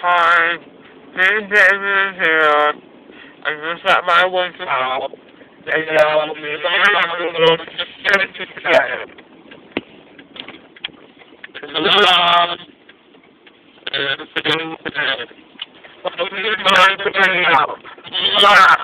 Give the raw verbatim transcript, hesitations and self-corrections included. Hi, this is David here. I just got my voice out. And now I'm going to go to the church today. It's a little loud. And it's a little loud. But I'm going to go to the church today.